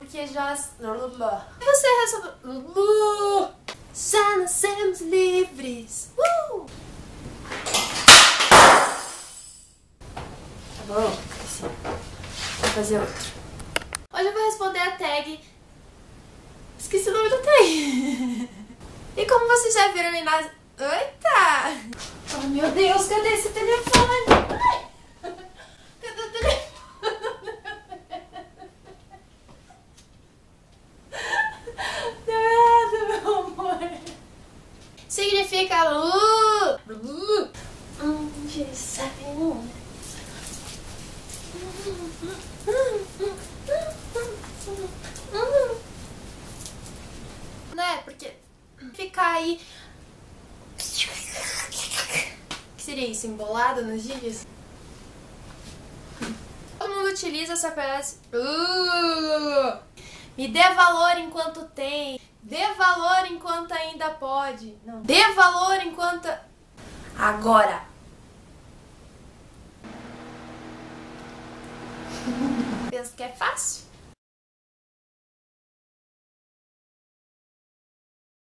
Porque já... Você resolveu... Já nascemos livres! Tá bom, vou fazer outro. Hoje eu vou responder a tag... Esqueci o nome da tag! E como vocês já viram aí nas... Eita! Oh meu Deus, cadê esse telefone? Ai! Cadê o telefone? Deu errado, meu amor. Significa Lu! Né? Porque ficar aí... Que seria isso? Embolado nos dias? Todo mundo utiliza essa frase. Me dê valor enquanto tem. Dê valor enquanto ainda pode. Não. Dê valor enquanto... Agora. Penso que é fácil.